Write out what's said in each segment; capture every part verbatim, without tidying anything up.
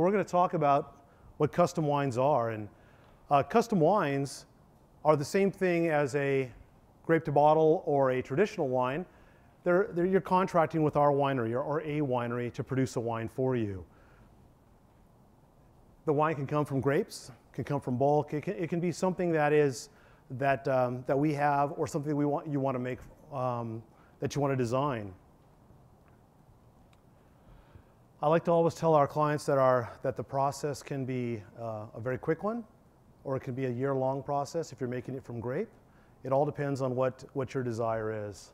We're going to talk about what custom wines are, and uh, custom wines are the same thing as a grape to bottle or a traditional wine. They're, they're, you're contracting with our winery or, or a winery to produce a wine for you. The wine can come from grapes, can come from bulk. It can, it can be something that is that um, that we have, or something we want you want to make um, that you want to design. I like to always tell our clients that our that the process can be uh, a very quick one, or it can be a year-long process if you're making it from grape. It all depends on what what your desire is.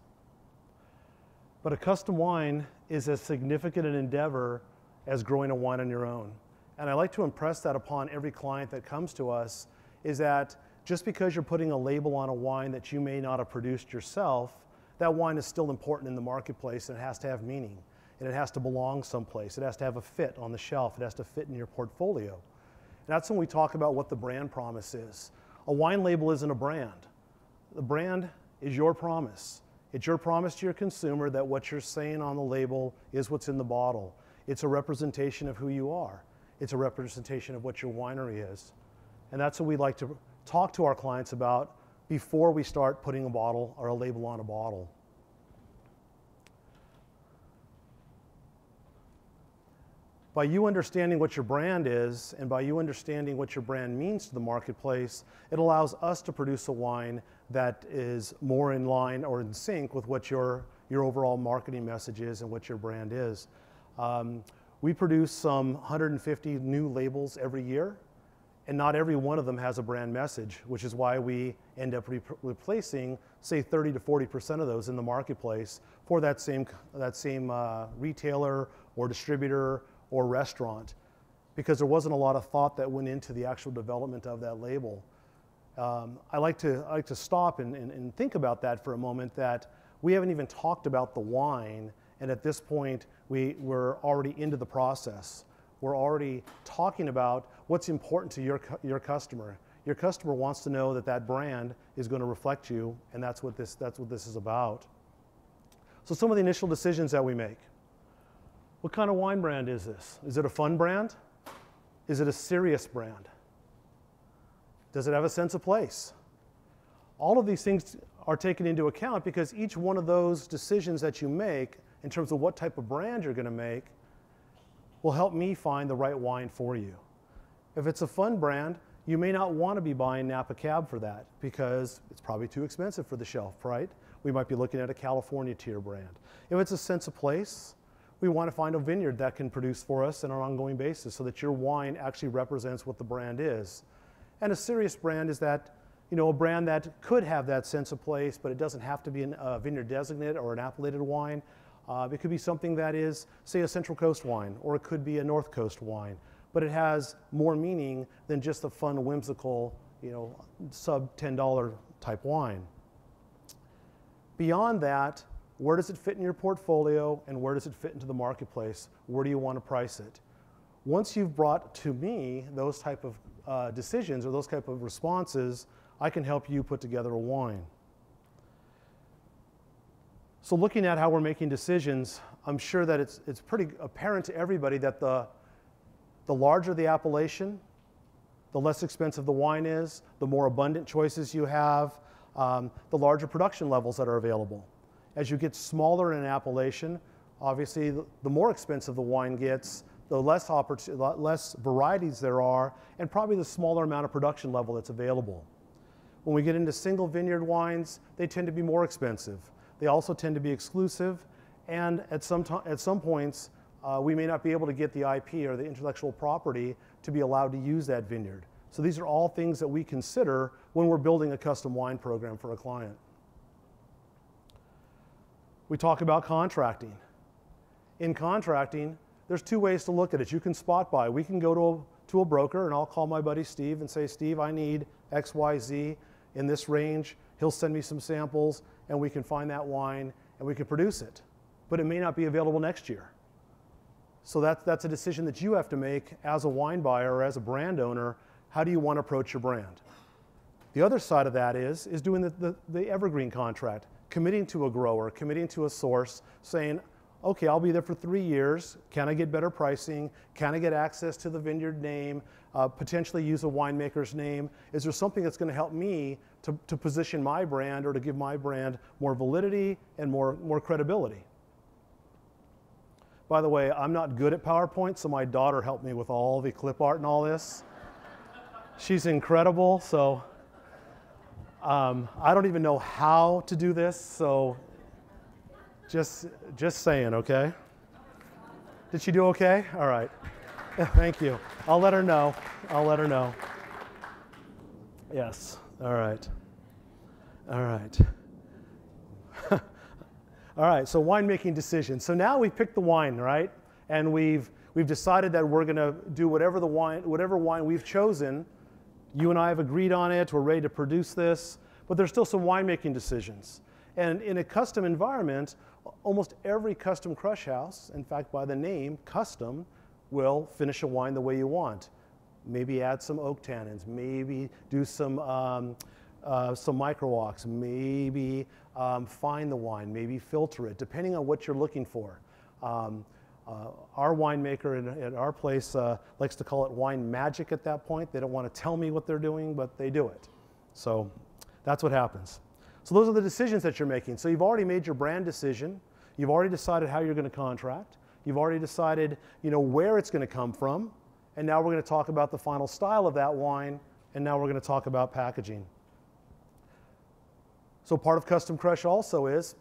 But a custom wine is as significant an endeavor as growing a wine on your own. And I like to impress that upon every client that comes to us, is that just because you're putting a label on a wine that you may not have produced yourself, that wine is still important in the marketplace, and it has to have meaning. And it has to belong someplace. It has to have a fit on the shelf. It has to fit in your portfolio. And that's when we talk about what the brand promise is. A wine label isn't a brand. The brand is your promise. It's your promise to your consumer that what you're saying on the label is what's in the bottle. It's a representation of who you are. It's a representation of what your winery is. And that's what we like to talk to our clients about before we start putting a bottle or a label on a bottle. By you understanding what your brand is, and by you understanding what your brand means to the marketplace, it allows us to produce a wine that is more in line or in sync with what your, your overall marketing message is and what your brand is. Um, we produce some one hundred fifty new labels every year, and not every one of them has a brand message, which is why we end up re replacing, say, thirty to forty percent of those in the marketplace for that same, that same uh, retailer or distributor or restaurant, because there wasn't a lot of thought that went into the actual development of that label. Um, I like to, I like to stop and, and, and think about that for a moment, that we haven't even talked about the wine, and at this point we, we're already into the process. We're already talking about what's important to your, your customer. Your customer wants to know that that brand is going to reflect you, and that's what this, that's what this is about. So some of the initial decisions that we make. What kind of wine brand is this? Is it a fun brand? Is it a serious brand? Does it have a sense of place? All of these things are taken into account, because each one of those decisions that you make in terms of what type of brand you're going to make will help me find the right wine for you. If it's a fun brand, you may not want to be buying Napa Cab for that, because it's probably too expensive for the shelf, right? We might be looking at a California tier brand. If it's a sense of place, we want to find a vineyard that can produce for us on an ongoing basis, so that your wine actually represents what the brand is. And a serious brand is that, you know, a brand that could have that sense of place, but it doesn't have to be a vineyard designate or an appellated wine. Uh, it could be something that is, say, a Central Coast wine, or it could be a North Coast wine, but it has more meaning than just a fun, whimsical, you know, sub ten dollar type wine. Beyond that, where does it fit in your portfolio, and where does it fit into the marketplace? Where do you want to price it? Once you've brought to me those type of uh, decisions or those type of responses, I can help you put together a wine. So looking at how we're making decisions, I'm sure that it's, it's pretty apparent to everybody that the, the larger the appellation, the less expensive the wine is, the more abundant choices you have, um, the larger production levels that are available. As you get smaller in an appellation, obviously the more expensive the wine gets, the less, less varieties there are, and probably the smaller amount of production level that's available. When we get into single vineyard wines, they tend to be more expensive. They also tend to be exclusive, and at some, at some points, uh, we may not be able to get the I P or the intellectual property to be allowed to use that vineyard. So these are all things that we consider when we're building a custom wine program for a client. We talk about contracting. In contracting, there's two ways to look at it. You can spot buy. We can go to a, to a broker, and I'll call my buddy Steve and say, Steve, I need X Y Z in this range. He'll send me some samples, and we can find that wine, and we can produce it. But it may not be available next year. So that, that's a decision that you have to make as a wine buyer or as a brand owner. How do you want to approach your brand? The other side of that is, is doing the, the, the evergreen contract. Committing to a grower, committing to a source, saying, okay, I'll be there for three years. Can I get better pricing? Can I get access to the vineyard name? Uh, potentially use a winemaker's name? Is there something that's going to help me to, to position my brand or to give my brand more validity and more, more credibility? By the way, I'm not good at PowerPoint, so my daughter helped me with all the clip art and all this. She's incredible, so um, I don't even know how to do this, so just, just saying, okay? Did she do okay? All right. Thank you. I'll let her know. I'll let her know. Yes. All right. All right. All right, so winemaking decisions. So now we've picked the wine, right? And we've, we've decided that we're going to do whatever, the wine, whatever wine we've chosen. You and I have agreed on it. We're ready to produce this. But there's still some winemaking decisions. And in a custom environment, almost every custom crush house, in fact, by the name, custom, will finish a wine the way you want. Maybe add some oak tannins. Maybe do some, um, uh, some micro-ox. Maybe... Um, find the wine, maybe filter it, depending on what you're looking for. Um, uh, our winemaker in, at our place uh, likes to call it wine magic at that point. They don't want to tell me what they're doing, but they do it. So that's what happens. So those are the decisions that you're making. So you've already made your brand decision. You've already decided how you're going to contract. You've already decided, you know, where it's going to come from. And now we're going to talk about the final style of that wine. And now we're going to talk about packaging. So part of Custom Crush also is,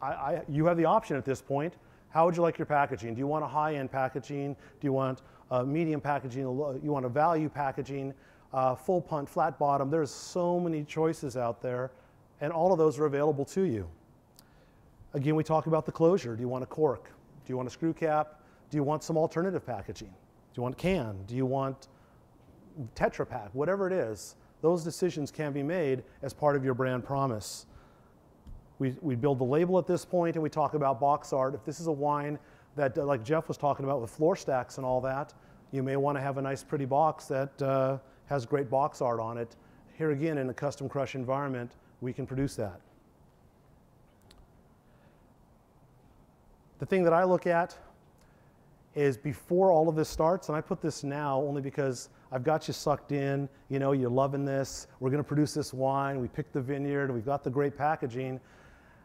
I, I, you have the option at this point. How would you like your packaging? Do you want a high-end packaging? Do you want uh, medium packaging? You want a value packaging? Uh, full punt, flat bottom? There's so many choices out there, and all of those are available to you. Again, we talk about the closure. Do you want a cork? Do you want a screw cap? Do you want some alternative packaging? Do you want can? Do you want Tetra Pak? Whatever it is. Those decisions can be made as part of your brand promise. We, we build the label at this point, and we talk about box art. If this is a wine that, like Jeff was talking about with floor stacks and all that, you may want to have a nice pretty box that uh, has great box art on it. Here again, in a Custom Crush environment, we can produce that. The thing that I look at is before all of this starts, and I put this now only because I've got you sucked in, you know, you're loving this, we're going to produce this wine, we picked the vineyard, we've got the great packaging.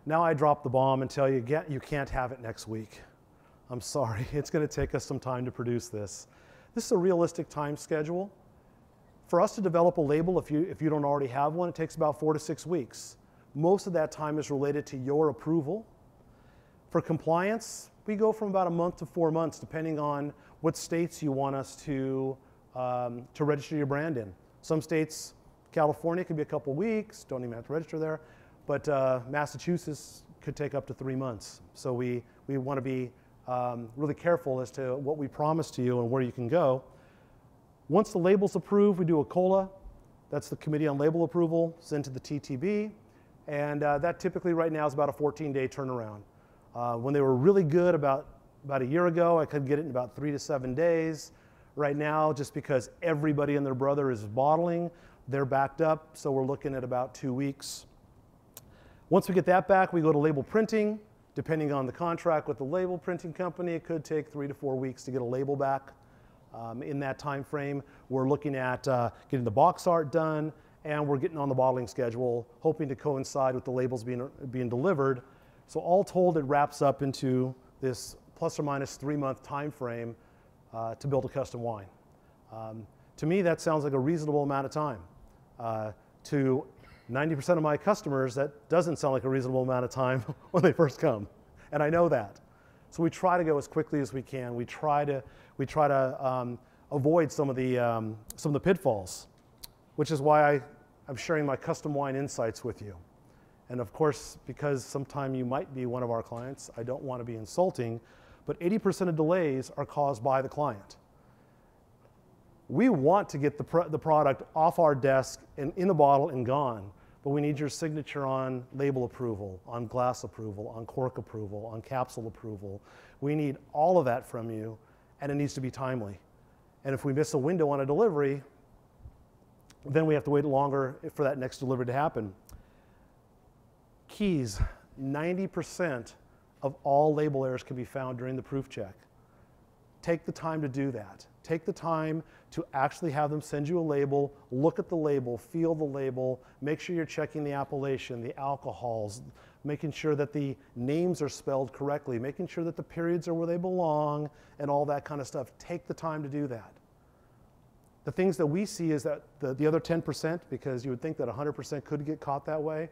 Now I drop the bomb and tell you, get, you can't have it next week. I'm sorry, it's going to take us some time to produce this. This is a realistic time schedule. For us to develop a label, if you, if you don't already have one, it takes about four to six weeks. Most of that time is related to your approval. For compliance, we go from about a month to four months, depending on what states you want us to Um, to register your brand in. Some states, California could be a couple weeks, don't even have to register there, but uh, Massachusetts could take up to three months. So we, we want to be um, really careful as to what we promise to you and where you can go. Once the label's approved, we do a COLA. That's the Committee on Label Approval, sent to the T T B, and uh, that typically right now is about a fourteen day turnaround. Uh, when they were really good about, about a year ago, I could get it in about three to seven days. Right now, just because everybody and their brother is bottling, they're backed up, so we're looking at about two weeks. Once we get that back, we go to label printing. Depending on the contract with the label printing company, it could take three to four weeks to get a label back. Um, in that time frame, we're looking at uh, getting the box art done, and we're getting on the bottling schedule, hoping to coincide with the labels being, being delivered. So all told, it wraps up into this plus or minus three-month time frame Uh, to build a custom wine. Um, to me, that sounds like a reasonable amount of time. Uh, to ninety percent of my customers, that doesn't sound like a reasonable amount of time when they first come, and I know that. So we try to go as quickly as we can. We try to, we try to um, avoid some of, the, um, some of the pitfalls, which is why I, I'm sharing my custom wine insights with you. And of course, because sometime you might be one of our clients, I don't want to be insulting, but eighty percent of delays are caused by the client. We want to get the, pr the product off our desk and in a bottle and gone, but we need your signature on label approval, on glass approval, on cork approval, on capsule approval. We need all of that from you, and it needs to be timely. And if we miss a window on a delivery, then we have to wait longer for that next delivery to happen. Keys, ninety percent of all label errors can be found during the proof check. Take the time to do that. Take the time to actually have them send you a label, look at the label, feel the label, make sure you're checking the appellation, the alcohols, making sure that the names are spelled correctly, making sure that the periods are where they belong, and all that kind of stuff. Take the time to do that. The things that we see is that the, the other ten percent, because you would think that one hundred percent could get caught that way,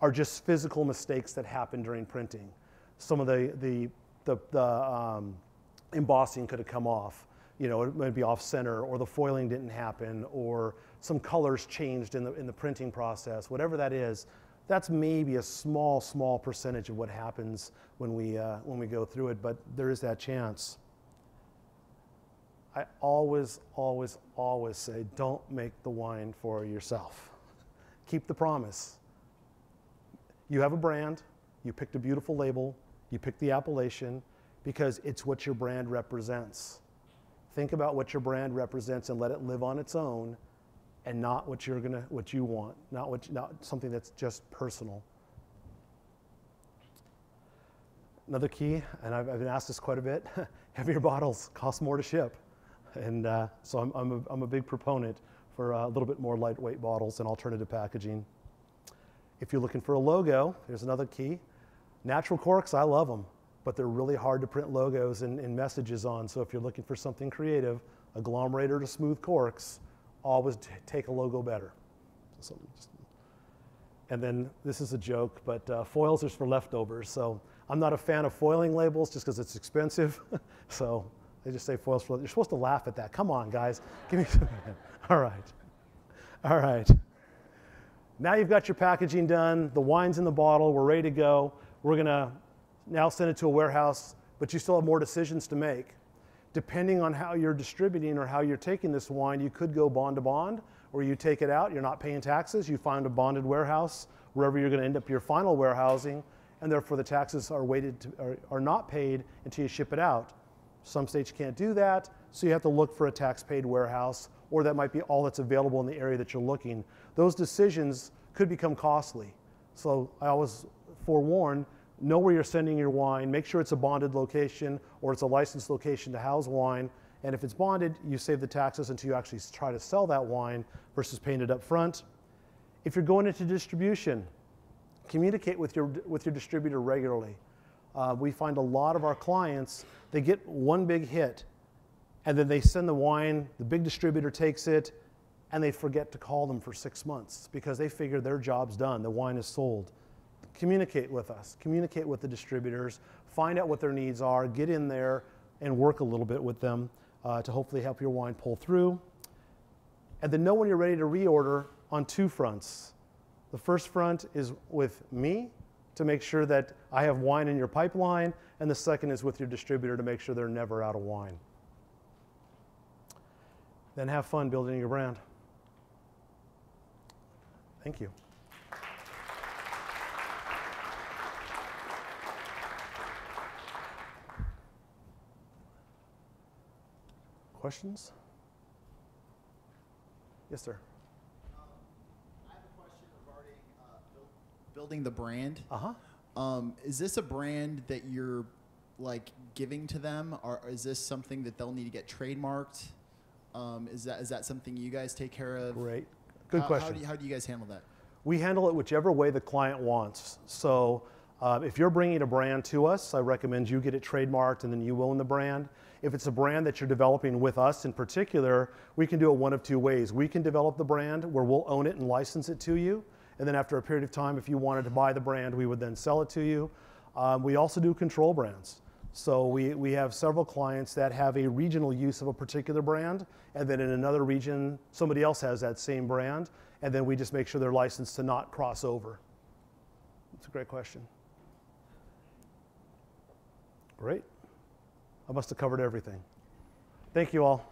are just physical mistakes that happen during printing. Some of the, the, the, the um, embossing could have come off. You know, it might be off center, or the foiling didn't happen, or some colors changed in the, in the printing process, whatever that is. That's maybe a small, small percentage of what happens when we, uh, when we go through it, but there is that chance. I always, always, always say, don't make the wine for yourself. Keep the promise. You have a brand, you picked a beautiful label, you picked the appellation, because it's what your brand represents. Think about what your brand represents and let it live on its own, and not what you're gonna, what you want, not what, not something that's just personal. Another key, and I've, I've been asked this quite a bit: heavier bottles cost more to ship, and uh, so I'm I'm a, I'm a big proponent for uh, a little bit more lightweight bottles and alternative packaging. If you're looking for a logo, here's another key: natural corks. I love them, but they're really hard to print logos and, and messages on. So if you're looking for something creative, agglomerator to smooth corks, always t take a logo better. So just, and then this is a joke, but uh, foils are for leftovers. So I'm not a fan of foiling labels just because it's expensive. So they just say foils for leftovers. You're supposed to laugh at that. Come on, guys. Give me some. All right. All right. Now you've got your packaging done. The wine's in the bottle. We're ready to go. We're going to now send it to a warehouse, but you still have more decisions to make. Depending on how you're distributing or how you're taking this wine, you could go bond to bond, or you take it out, you're not paying taxes, you find a bonded warehouse, wherever you're gonna end up your final warehousing, and therefore the taxes are weighted to, are, are not paid until you ship it out. Some states you can't do that, so you have to look for a tax-paid warehouse, or that might be all that's available in the area that you're looking. Those decisions could become costly. So I always forewarn, know where you're sending your wine, make sure it's a bonded location or it's a licensed location to house wine, and if it's bonded, you save the taxes until you actually try to sell that wine versus paying it up front. If you're going into distribution, communicate with your, with your distributor regularly. Uh, we find a lot of our clients, they get one big hit, and then they send the wine, the big distributor takes it, and they forget to call them for six months because they figure their job's done, the wine is sold. Communicate with us, communicate with the distributors, find out what their needs are, get in there and work a little bit with them uh, to hopefully help your wine pull through. And then know when you're ready to reorder on two fronts. The first front is with me to make sure that I have wine in your pipeline, and the second is with your distributor to make sure they're never out of wine. Then have fun building your brand. Thank you. Questions? Yes, sir. Um, I have a question regarding uh, build, building the brand. Uh huh. Um, is this a brand that you're like giving to them, or is this something that they'll need to get trademarked? Um, is that is that something you guys take care of? Great. Good how, question. How do, you, how do you guys handle that? We handle it whichever way the client wants. So uh, if you're bringing a brand to us, I recommend you get it trademarked and then you own the brand. If it's a brand that you're developing with us in particular, we can do it one of two ways. We can develop the brand where we'll own it and license it to you. And then after a period of time, if you wanted to buy the brand, we would then sell it to you. Um, we also do control brands. So we, we have several clients that have a regional use of a particular brand, and then in another region, somebody else has that same brand, and then we just make sure they're licensed to not cross over. That's a great question. Great. I must have covered everything. Thank you all.